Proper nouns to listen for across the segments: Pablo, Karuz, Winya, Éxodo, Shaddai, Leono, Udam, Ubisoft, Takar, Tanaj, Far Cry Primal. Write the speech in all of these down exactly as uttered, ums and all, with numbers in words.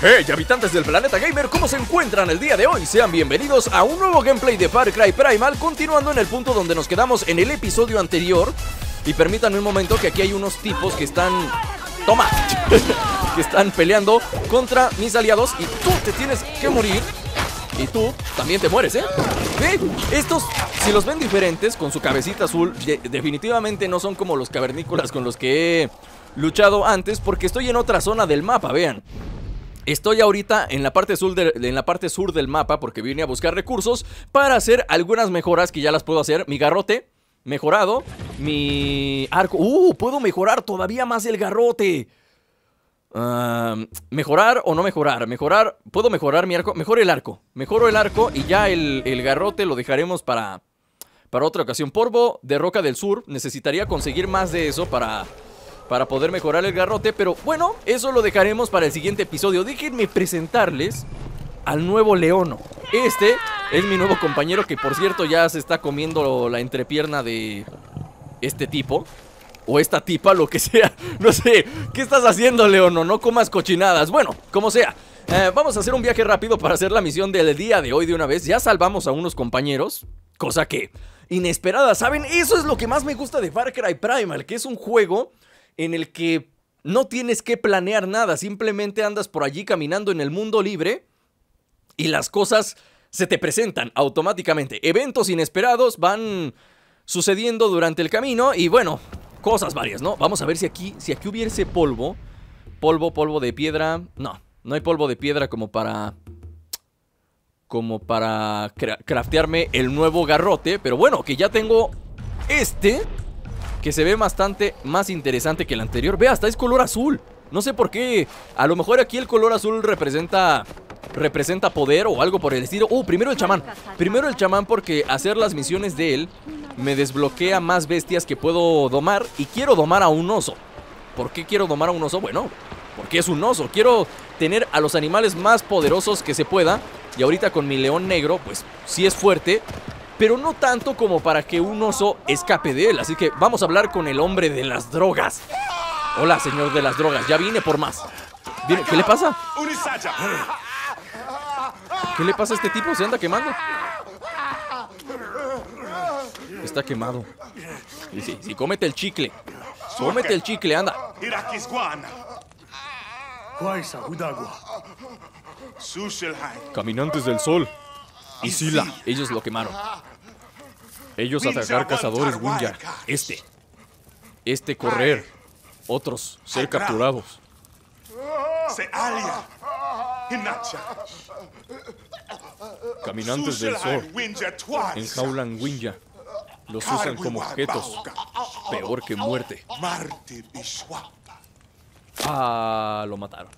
Hey habitantes del planeta gamer, ¿cómo se encuentran el día de hoy? Sean bienvenidos a un nuevo gameplay de Far Cry Primal, continuando en el punto donde nos quedamos en el episodio anterior. Y permítanme un momento, que aquí hay unos tipos que están... ¡Toma! que están peleando contra mis aliados y tú te tienes que morir. Y tú también te mueres, ¿eh? ¿Eh? Estos, si los ven diferentes, con su cabecita azul, definitivamente no son como los cavernícolas con los que he luchado antes, porque estoy en otra zona del mapa, vean. Estoy ahorita en la parte sur de, en la parte sur del mapa, porque vine a buscar recursos para hacer algunas mejoras que ya las puedo hacer. Mi garrote mejorado, mi arco... ¡Uh! Puedo mejorar todavía más el garrote. Uh, mejorar o no mejorar, mejorar, puedo mejorar mi arco, mejoro el arco, mejoro el arco y ya el, el garrote lo dejaremos para, para otra ocasión. Polvo de roca del sur, necesitaría conseguir más de eso para, para poder mejorar el garrote, pero bueno, eso lo dejaremos para el siguiente episodio. Déjenme presentarles al nuevo Leono. Este es mi nuevo compañero que, por cierto, ya se está comiendo la entrepierna de este tipo. O esta tipa, lo que sea. No sé, ¿qué estás haciendo, Leono? No comas cochinadas. Bueno, como sea, eh, vamos a hacer un viaje rápido para hacer la misión del día de hoy de una vez. Ya salvamos a unos compañeros, cosa que inesperada, ¿saben? Eso es lo que más me gusta de Far Cry Primal, que es un juego en el que no tienes que planear nada. Simplemente andas por allí caminando en el mundo libre y las cosas se te presentan automáticamente. Eventos inesperados van sucediendo durante el camino y bueno... cosas varias, ¿no? Vamos a ver si aquí, si aquí hubiese polvo. Polvo, polvo de piedra. No, no hay polvo de piedra como para... como para craftearme el nuevo garrote. Pero bueno, que ya tengo este, que se ve bastante más interesante que el anterior. Ve, hasta es color azul. No sé por qué. A lo mejor aquí el color azul representa... representa poder o algo por el estilo. Uh, primero el chamán. Primero el chamán, porque hacer las misiones de él me desbloquea más bestias que puedo domar. Y quiero domar a un oso. ¿Por qué quiero domar a un oso? Bueno, porque es un oso. Quiero tener a los animales más poderosos que se pueda. Y ahorita con mi león negro, pues sí es fuerte, pero no tanto como para que un oso escape de él. Así que vamos a hablar con el hombre de las drogas. Hola, señor de las drogas. Ya vine por más. ¿Qué le pasa? ¿Qué le pasa a este tipo? ¿Se anda quemando? Está quemado. Sí, sí, sí, cómete el chicle. Cómete el chicle, anda. Caminantes del sol. Isila. Ellos lo quemaron. Ellos atacar cazadores Wunya. Este. Este correr. Otros ser capturados. Se alia. Caminantes del sol enjaulan Winya. Los usan como objetos. Peor que muerte. Ah, lo mataron.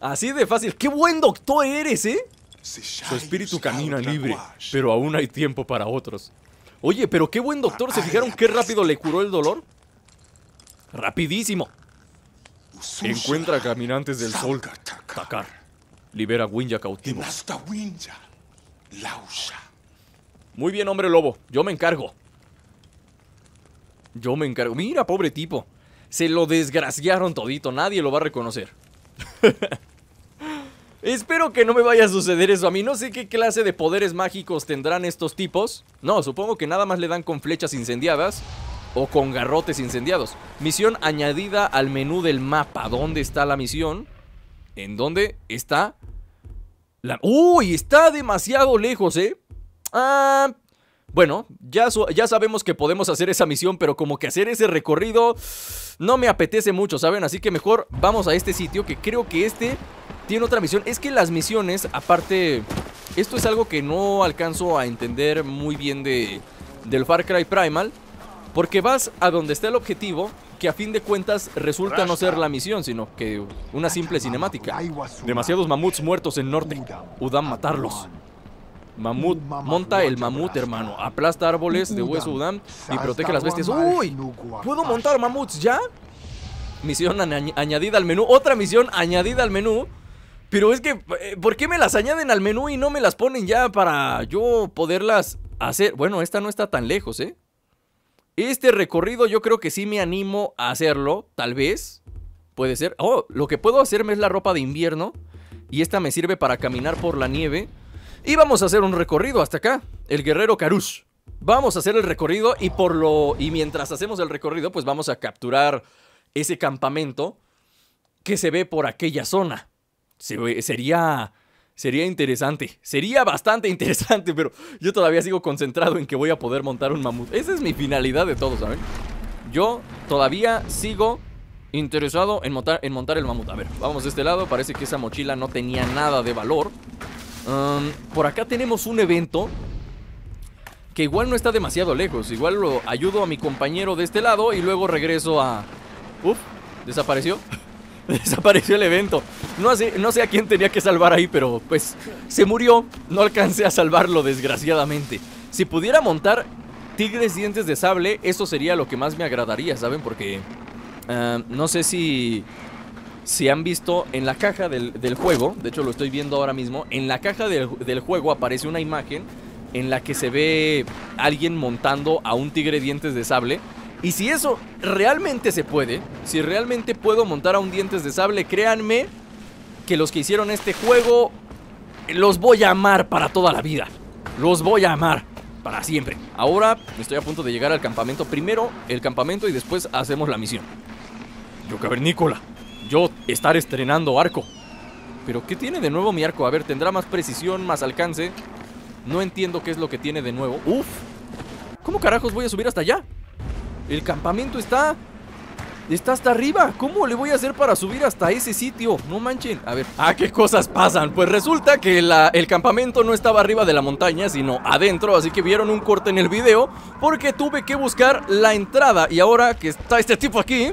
Así de fácil. ¡Qué buen doctor eres, eh! Su espíritu camina libre, pero aún hay tiempo para otros. Oye, pero qué buen doctor. ¿Se fijaron qué rápido le curó el dolor? Rapidísimo. Encuentra caminantes del sol. Takar. Libera a Winya cautivo. Muy bien, hombre lobo. Yo me encargo. Yo me encargo. Mira, pobre tipo. Se lo desgraciaron todito. Nadie lo va a reconocer. Espero que no me vaya a suceder eso a mí. No sé qué clase de poderes mágicos tendrán estos tipos. No, supongo que nada más le dan con flechas incendiadas o con garrotes incendiados. Misión añadida al menú del mapa. ¿Dónde está la misión? ¿En dónde está? La... ¡Uy! Está demasiado lejos, ¿eh? Ah... Bueno, ya, so ya sabemos que podemos hacer esa misión, pero como que hacer ese recorrido no me apetece mucho, ¿saben? Así que mejor vamos a este sitio, que creo que este tiene otra misión. Es que las misiones, aparte... esto es algo que no alcanzo a entender muy bien de, del Far Cry Primal, porque vas a donde está el objetivo, que a fin de cuentas resulta no ser la misión, sino que una simple cinemática. Demasiados mamuts muertos en norte. Udam matarlos. Mamut, monta el mamut, hermano. Aplasta árboles de hueso Udam y protege las bestias. ¡Uy! ¿Puedo montar mamuts ya? Misión añ añadida al menú. Otra misión añadida al menú. Pero es que, ¿por qué me las añaden al menú y no me las ponen ya para yo poderlas hacer? Bueno, esta no está tan lejos, ¿eh? Este recorrido yo creo que sí me animo a hacerlo, tal vez. Puede ser. Oh, lo que puedo hacerme es la ropa de invierno. Y esta me sirve para caminar por la nieve. Y vamos a hacer un recorrido hasta acá. El guerrero Karuz. Vamos a hacer el recorrido y por lo... Y mientras hacemos el recorrido, pues vamos a capturar ese campamento que se ve por aquella zona. Se ve, sería... Sería interesante, sería bastante interesante, pero yo todavía sigo concentrado en que voy a poder montar un mamut. Esa es mi finalidad de todo, ¿saben? Yo todavía sigo interesado en montar, en montar el mamut. A ver, vamos de este lado, parece que esa mochila no tenía nada de valor. um, Por acá tenemos un evento que igual no está demasiado lejos. Igual lo ayudo a mi compañero de este lado y luego regreso a... Uf, desapareció. Desapareció el evento. No sé, no sé a quién tenía que salvar ahí, pero pues se murió. No alcancé a salvarlo, desgraciadamente. Si pudiera montar tigres dientes de sable, eso sería lo que más me agradaría, ¿saben? Porque uh, no sé si, si han visto en la caja del, del juego. De hecho, lo estoy viendo ahora mismo. En la caja del, del juego aparece una imagen en la que se ve alguien montando a un tigre dientes de sable. Y si eso realmente se puede, si realmente puedo montar a un dientes de sable, créanme que los que hicieron este juego los voy a amar para toda la vida. Los voy a amar para siempre. Ahora estoy a punto de llegar al campamento. Primero el campamento y después hacemos la misión. Yo cavernícola, yo estar estrenando arco. ¿Pero qué tiene de nuevo mi arco? A ver, tendrá más precisión, más alcance. No entiendo qué es lo que tiene de nuevo. ¡Uf! ¿Cómo carajos voy a subir hasta allá? El campamento está... Está hasta arriba. ¿Cómo le voy a hacer para subir hasta ese sitio? No manchen. A ver. Ah, qué cosas pasan. Pues resulta que la, el campamento no estaba arriba de la montaña, sino adentro. Así que vieron un corte en el video porque tuve que buscar la entrada. Y ahora que está este tipo aquí,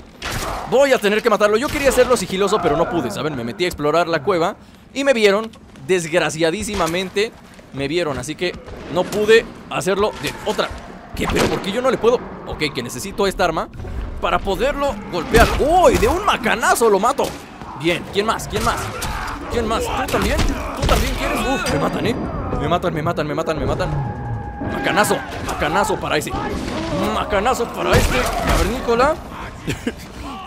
voy a tener que matarlo. Yo quería hacerlo sigiloso, pero no pude. ¿Saben? Me metí a explorar la cueva y me vieron. Desgraciadísimamente me vieron. Así que no pude hacerlo de otra. ¿Qué? ¿Pero por qué yo no le puedo...? Ok, que necesito esta arma para poderlo golpear. ¡Uy! De un macanazo lo mato. Bien, ¿quién más? ¿Quién más? ¿Quién más? ¿Tú también? ¿Tú también quieres? ¡Uf! Me matan, ¿eh? Me matan, me matan, me matan, me matan. Macanazo, macanazo para ese. Macanazo para este cavernícola.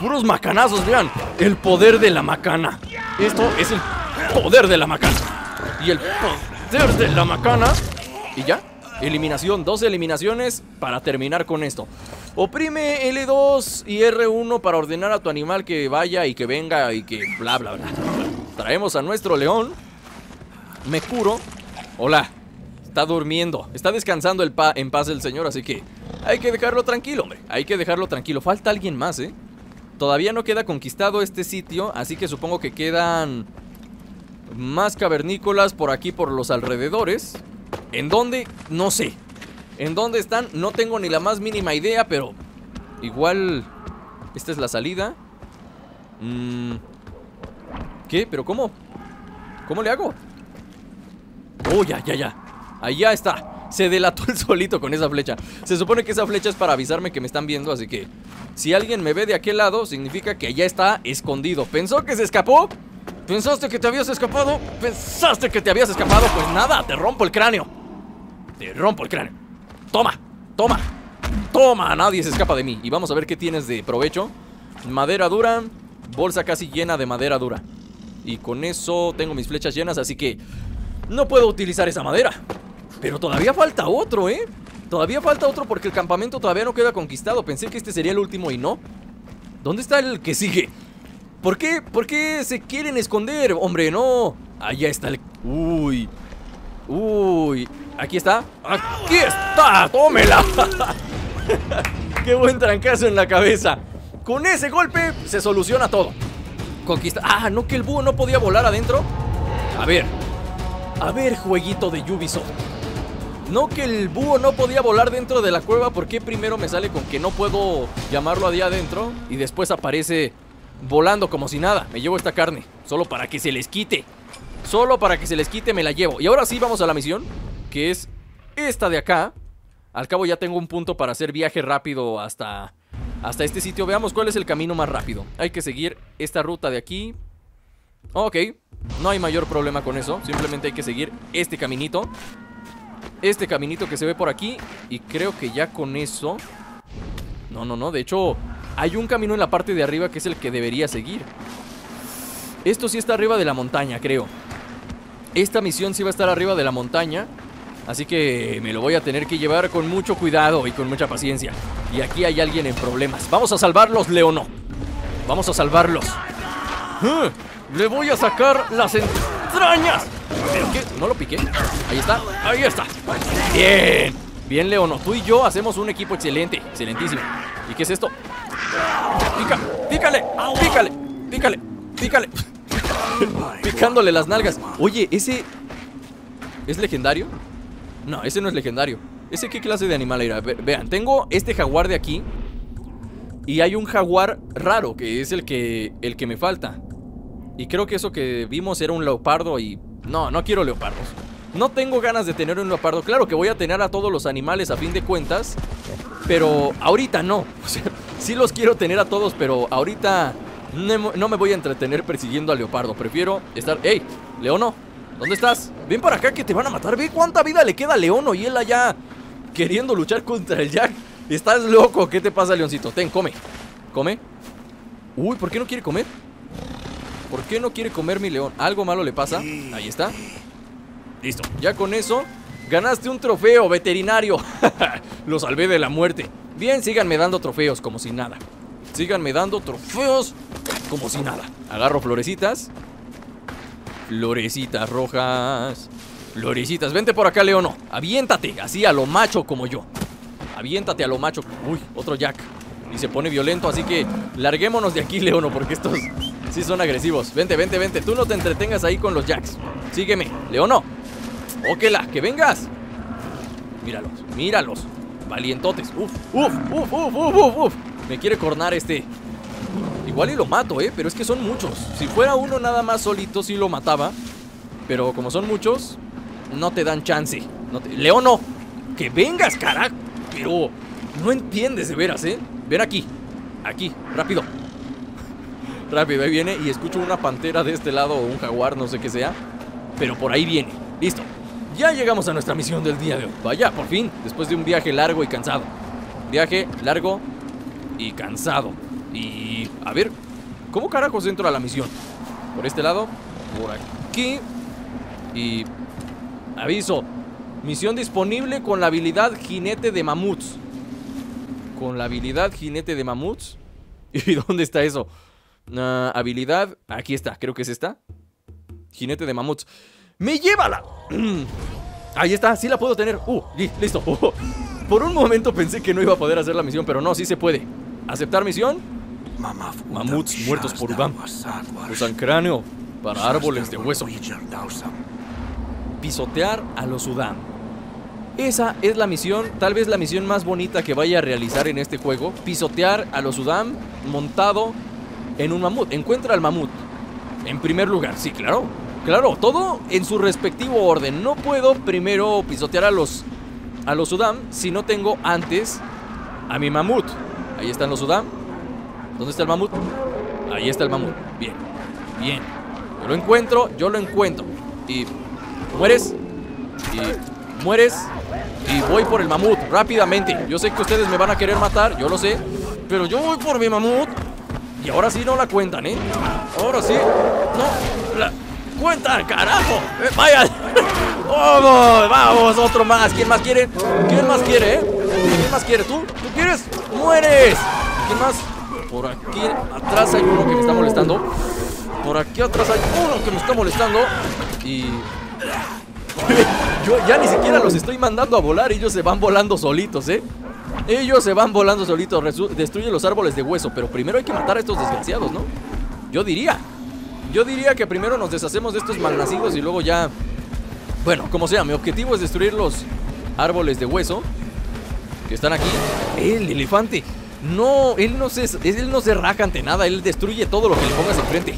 Puros macanazos, vean. El poder de la macana. Esto es el poder de la macana. Y el poder de la macana. ¿Y ya? Eliminación, dos eliminaciones para terminar con esto. Oprime L dos y R uno para ordenar a tu animal que vaya y que venga y que bla bla bla. Traemos a nuestro león. Me curo. Hola, está durmiendo. Está descansando el pa en paz el señor, así que hay que dejarlo tranquilo, hombre. Hay que dejarlo tranquilo. Falta alguien más, ¿eh? Todavía no queda conquistado este sitio, así que supongo que quedan más cavernícolas por aquí, por los alrededores. ¿En dónde? No sé. ¿En dónde están? No tengo ni la más mínima idea, pero... Igual... Esta es la salida. mm... ¿Qué? ¿Pero cómo? ¿Cómo le hago? Oh, ya, ya, ya. Allá está. Se delató el solito con esa flecha. Se supone que esa flecha es para avisarme que me están viendo, así que... Si alguien me ve de aquel lado, significa que allá está escondido. ¿Pensó que se escapó? ¿Pensaste que te habías escapado? ¿Pensaste que te habías escapado? Pues nada, te rompo el cráneo. Te rompo el cráneo. Toma, toma, toma. Nadie se escapa de mí. Y vamos a ver qué tienes de provecho. Madera dura. Bolsa casi llena de madera dura. Y con eso tengo mis flechas llenas, así que no puedo utilizar esa madera. Pero todavía falta otro, ¿eh? Todavía falta otro porque el campamento todavía no queda conquistado. Pensé que este sería el último y no. ¿Dónde está el que sigue? ¿Por qué? ¿Por qué se quieren esconder? Hombre, no. Allá está el... Uy. Uy. Aquí está. Aquí está. Tómela. Qué buen trancazo en la cabeza. Con ese golpe se soluciona todo. Conquista... Ah, no, que el búho no podía volar adentro. A ver. A ver, jueguito de Ubisoft. No, que el búho no podía volar dentro de la cueva. ¿Por qué primero me sale con que no puedo llamarlo allá adentro? Y después aparece... volando como si nada. Me llevo esta carne. Solo para que se les quite. Solo para que se les quite me la llevo. Y ahora sí vamos a la misión, que es esta de acá. Al cabo ya tengo un punto para hacer viaje rápido hasta, hasta este sitio. Veamos cuál es el camino más rápido. Hay que seguir esta ruta de aquí. Ok, no hay mayor problema con eso. Simplemente hay que seguir este caminito. Este caminito que se ve por aquí. Y creo que ya con eso... No, no, no, de hecho... Hay un camino en la parte de arriba que es el que debería seguir. Esto sí está arriba de la montaña, creo. Esta misión sí va a estar arriba de la montaña, así que me lo voy a tener que llevar con mucho cuidado y con mucha paciencia. Y aquí hay alguien en problemas. Vamos a salvarlos, Leono. Vamos a salvarlos. ¡Ah! Le voy a sacar las entrañas. ¿Pero qué? ¿No lo piqué? Ahí está, ahí está. Bien, bien, Leono. Tú y yo hacemos un equipo excelente, excelentísimo. ¿Y qué es esto? Pica, pícale, pícale, pícale, pícale. Picándole las nalgas. Oye, ese... ¿es legendario? No, ese no es legendario. ¿Ese qué clase de animal era? Vean, tengo este jaguar de aquí. Y hay un jaguar raro, que es el que, el que me falta. Y creo que eso que vimos era un leopardo y... no, no quiero leopardos. No tengo ganas de tener un leopardo. Claro que voy a tener a todos los animales a fin de cuentas, pero ahorita no. O sea, sí los quiero tener a todos, pero ahorita... no me voy a entretener persiguiendo al leopardo. Prefiero estar... ¡Ey! Leono, ¿dónde estás? Ven para acá que te van a matar. Ve cuánta vida le queda a Leono y él allá queriendo luchar contra el Jack. Estás loco, ¿qué te pasa, Leoncito? Ten, come, come. Uy, ¿por qué no quiere comer? ¿Por qué no quiere comer mi león? Algo malo le pasa, ahí está. Listo, ya con eso ganaste un trofeo veterinario. Lo salvé de la muerte. Bien, síganme dando trofeos como si nada. Síganme dando trofeos como si nada. Agarro florecitas. Florecitas rojas. Florecitas, vente por acá, Leono. Aviéntate, así a lo macho como yo. Aviéntate a lo macho. Uy, otro Jack. Y se pone violento, así que larguémonos de aquí, Leono, porque estos sí son agresivos. Vente, vente, vente. Tú no te entretengas ahí con los Jacks. Sígueme, Leono. Óquela, que vengas. Míralos, míralos. Valientotes. Uf, uf, uf, uf, uf, uf, uf. Me quiere cornar este. Igual y lo mato, eh, pero es que son muchos. Si fuera uno nada más solito, sí lo mataba. Pero como son muchos, no te dan chance. No te... Leono, que vengas, carajo. Pero no entiendes de veras, eh. Ven aquí, aquí, rápido. Rápido, ahí viene. Y escucho una pantera de este lado o un jaguar, no sé qué sea. Pero por ahí viene, listo. Ya llegamos a nuestra misión del día de hoy. Vaya, por fin, después de un viaje largo y cansado. Viaje largo y cansado. Y a ver, ¿cómo carajos entro a la misión? Por este lado, por aquí. Y aviso, misión disponible con la habilidad jinete de mamuts. Con la habilidad jinete de mamuts. ¿Y dónde está eso? Uh, habilidad, aquí está, creo que es esta. Jinete de mamuts. ¡Me llévala! Ahí está, sí la puedo tener. Uh, listo. Uh. Por un momento pensé que no iba a poder hacer la misión, pero no, sí se puede. ¿Aceptar misión? Mamuts muertos por Udam. Usan cráneo para árboles de hueso. Pisotear a los Udam. Esa es la misión, tal vez la misión más bonita que vaya a realizar en este juego. Pisotear a los Udam montado en un mamut. Encuentra al mamut en primer lugar, sí, claro. Claro, todo en su respectivo orden. No puedo primero pisotear a los a los Udam si no tengo antes a mi mamut. Ahí están los Udam. ¿Dónde está el mamut? Ahí está el mamut. Bien, bien. Yo lo encuentro, yo lo encuentro. Y mueres. Y mueres. Y voy por el mamut rápidamente. Yo sé que ustedes me van a querer matar, yo lo sé. Pero yo voy por mi mamut. Y ahora sí no la cuentan, ¿eh? Ahora sí. No la cuentan, carajo. Eh, ¡Vaya! ¡Vamos! ¡Vamos! Otro más. ¿Quién más quiere? ¿Quién más quiere, eh? ¿Quién más quiere? ¿Tú? ¿Tú quieres? ¡Mueres! ¿Quién más? Por aquí atrás hay uno que me está molestando. Por aquí atrás hay uno que me está molestando. Y... yo ya ni siquiera los estoy mandando a volar. Ellos se van volando solitos, ¿eh? Ellos se van volando solitos. Destruye los árboles de hueso. Pero primero hay que matar a estos desgraciados, ¿no? Yo diría. Yo diría que primero nos deshacemos de estos malnacidos y luego ya... bueno, como sea, mi objetivo es destruir los árboles de hueso que están aquí. El elefante. No, él no se, él no se raja ante nada. Él destruye todo lo que le pongas enfrente.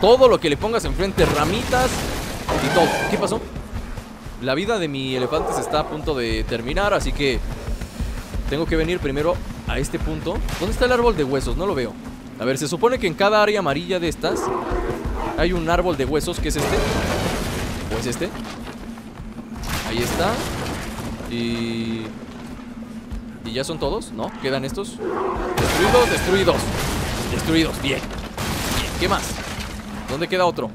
Todo lo que le pongas enfrente. Ramitas y todo. ¿Qué pasó? La vida de mi elefante se está a punto de terminar, así que tengo que venir primero a este punto. ¿Dónde está el árbol de huesos? No lo veo. A ver, se supone que en cada área amarilla de estas hay un árbol de huesos. ¿Qué es este? ¿O es este? Ahí está. Y... ¿Y ya son todos? ¿No? ¿Quedan estos? Destruidos, destruidos. Destruidos, bien. Bien, ¿qué más? ¿Dónde queda otro?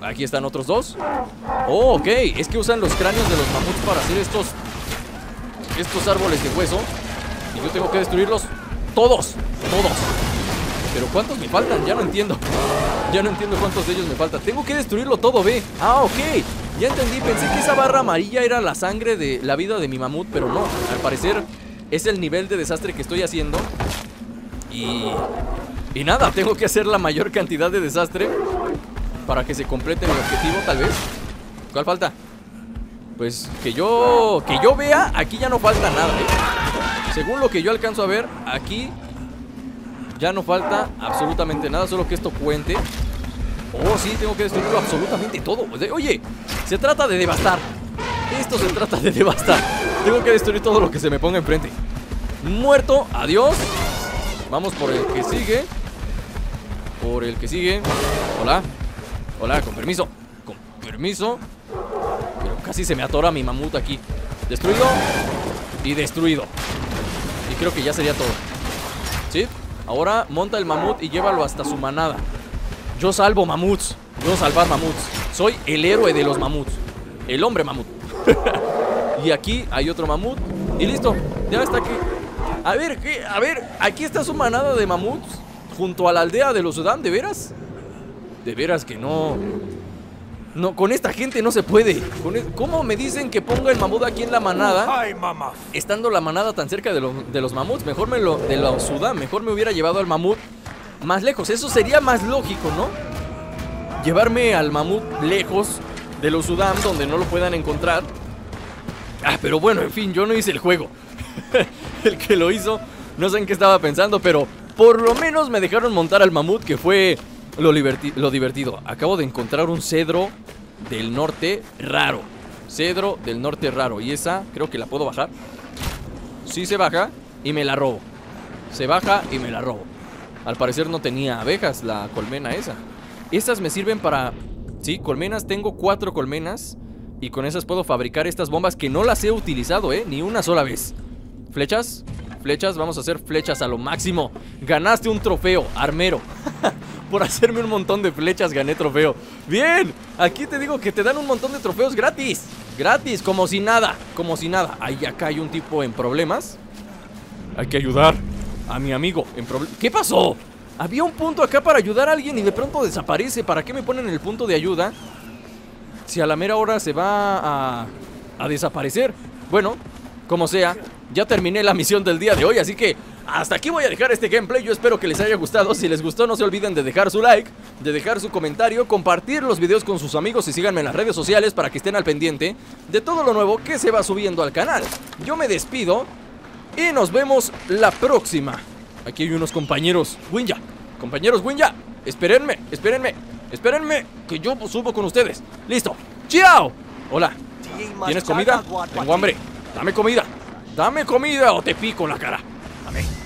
Aquí están otros dos. Oh, ok, es que usan los cráneos de los mamuts para hacer estos Estos árboles de hueso. Y yo tengo que destruirlos todos. Todos. Pero ¿cuántos me faltan? Ya no entiendo. Ya no entiendo cuántos de ellos me faltan. Tengo que destruirlo todo, ve. Ah, ok, ya entendí. Pensé que esa barra amarilla era la sangre de la vida de mi mamut, pero no, al parecer es el nivel de desastre que estoy haciendo. Y... y nada, tengo que hacer la mayor cantidad de desastre para que se complete mi objetivo, tal vez. ¿Cuál falta? Pues que yo... que yo vea, aquí ya no falta nada, ¿eh? Según lo que yo alcanzo a ver, aquí ya no falta absolutamente nada, solo que esto cuente. Oh, sí, tengo que destruirlo absolutamente todo. Oye, se trata de devastar. Esto se trata de devastar. Tengo que destruir todo lo que se me ponga enfrente. Muerto, adiós. Vamos por el que sigue. Por el que sigue. Hola. Hola, con permiso. Con permiso. Pero casi se me atora mi mamut aquí. Destruido y destruido. Y creo que ya sería todo. ¿Sí? Ahora monta el mamut y llévalo hasta su manada. Yo salvo mamuts. Yo salvar mamuts. Soy el héroe de los mamuts. El hombre mamut. Y aquí hay otro mamut. Y listo, ya está aquí. A ver, ¿qué? A ver, aquí está su manada de mamuts junto a la aldea de los Sudán, ¿de veras? De veras que no. No, con esta gente no se puede. ¿Cómo me dicen que ponga el mamut aquí en la manada? Estando la manada tan cerca de, lo, de los mamuts. Mejor me lo... de los Sudán. Mejor me hubiera llevado al mamut más lejos. Eso sería más lógico, ¿no? Llevarme al mamut lejos de los Sudán, donde no lo puedan encontrar. Ah, pero bueno, en fin, yo no hice el juego. El que lo hizo, no sé en qué estaba pensando, pero por lo menos me dejaron montar al mamut, que fue lo, lo divertido. Acabo de encontrar un cedro del norte raro. Cedro del norte raro. Y esa creo que la puedo bajar. Sí, se baja y me la robo. Se baja y me la robo. Al parecer no tenía abejas la colmena esa. Estas me sirven para... sí, colmenas. Tengo cuatro colmenas. Y con esas puedo fabricar estas bombas que no las he utilizado, ¿eh? Ni una sola vez. Flechas, flechas, vamos a hacer flechas a lo máximo. Ganaste un trofeo, armero. Por hacerme un montón de flechas gané trofeo. Bien, aquí te digo que te dan un montón de trofeos gratis. Gratis, como si nada, como si nada. Ahí acá hay un tipo en problemas. Hay que ayudar a mi amigo en problemas. ¿Qué pasó? Había un punto acá para ayudar a alguien y de pronto desaparece. ¿Para qué me ponen el punto de ayuda? Si a la mera hora se va a, a desaparecer. Bueno, como sea, ya terminé la misión del día de hoy, así que hasta aquí voy a dejar este gameplay. Yo espero que les haya gustado. Si les gustó, no se olviden de dejar su like, de dejar su comentario, compartir los videos con sus amigos y síganme en las redes sociales para que estén al pendiente de todo lo nuevo que se va subiendo al canal. Yo me despido y nos vemos la próxima. Aquí hay unos compañeros Winja. Compañeros Winja, espérenme, espérenme. Espérenme que yo subo con ustedes. Listo, ¡chao! Hola, ¿tienes comida? Tengo hambre. Dame comida. Dame comida o te pico la cara. Dame.